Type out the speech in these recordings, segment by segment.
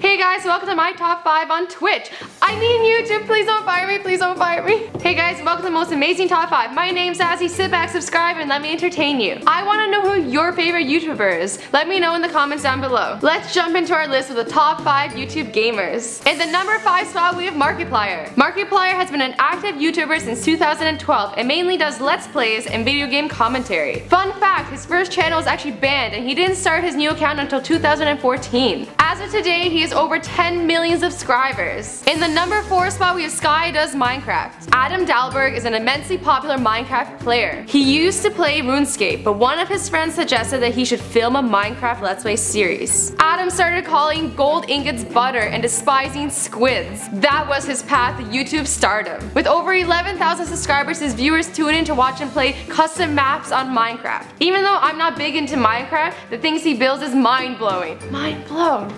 Hey guys, welcome to my top 5 on Twitch. I mean YouTube, please don't fire me, please don't fire me. Hey guys, welcome to the most amazing top 5. My name's Azzy, sit back, subscribe, and let me entertain you. I wanna know who your favorite YouTuber is. Let me know in the comments down below. Let's jump into our list with the top 5 YouTube gamers. In the number 5 spot, we have Markiplier. Markiplier has been an active YouTuber since 2012 and mainly does Let's Plays and video game commentary. Fun fact, his first channel is actually banned and he didn't start his new account until 2014. As of today, he has over 10 million subscribers. In the number 4 spot, we have Sky Does Minecraft. Adam Dahlberg is an immensely popular Minecraft player. He used to play RuneScape, but one of his friends suggested that he should film a Minecraft Let's Play series. Adam started calling gold ingots butter and despising squids. That was his path to YouTube stardom. With over 11,000 subscribers, his viewers tune in to watch him play custom maps on Minecraft. Even though I'm not big into Minecraft, the things he builds is mind-blowing. Mind blown.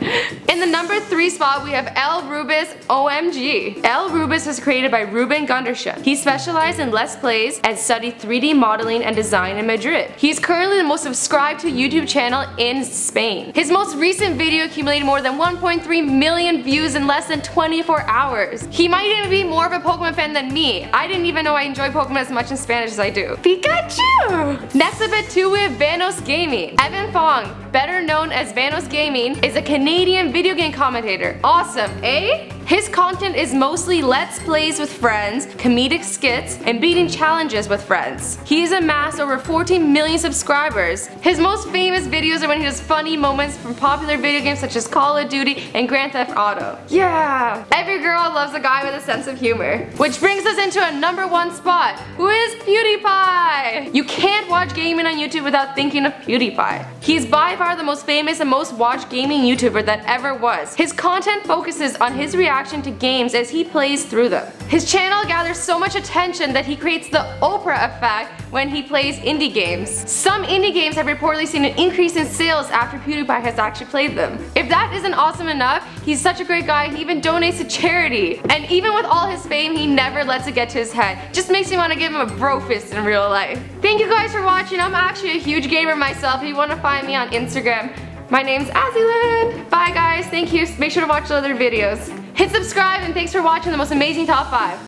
In the number 3 spot, we have elrubiusOMG. Elrubius was created by Ruben Gundersen. He specialized in Let's Plays and studied 3D modeling and design in Madrid. He is currently the most subscribed to YouTube channel in Spain. His most recent video accumulated more than 1.3 million views in less than 24 hours. He might even be more of a Pokemon fan than me. I didn't even know I enjoy Pokemon as much in Spanish as I do. Pikachu! Next up at 2, we have Vanoss Gaming. Evan Fong, better known as Vanoss Gaming, is a Canadian video game commentator. Awesome, eh? His content is mostly Let's Plays with friends, comedic skits, and beating challenges with friends. He has amassed over 14 million subscribers. His most famous videos are when he does funny moments from popular video games such as Call of Duty and Grand Theft Auto. Yeah! Every girl loves a guy with a sense of humor. Which brings us into a number 1 spot, who is PewDiePie! You can't watch gaming on YouTube without thinking of PewDiePie. He's by far the most famous and most watched gaming YouTuber that ever was. His content focuses on his reaction to games as he plays through them. His channel gathers so much attention that he creates the Oprah effect when he plays indie games. Some indie games have reportedly seen an increase in sales after PewDiePie has actually played them. If that isn't awesome enough, he's such a great guy, he even donates to charity. And even with all his fame, he never lets it get to his head. Just makes me want to give him a bro fist in real life. Thank you guys for watching. I'm actually a huge gamer myself. If you want to find me on Instagram, my name's Azzy Lynn. Bye guys, thank you. Make sure to watch the other videos. Hit subscribe and thanks for watching the most amazing top 5.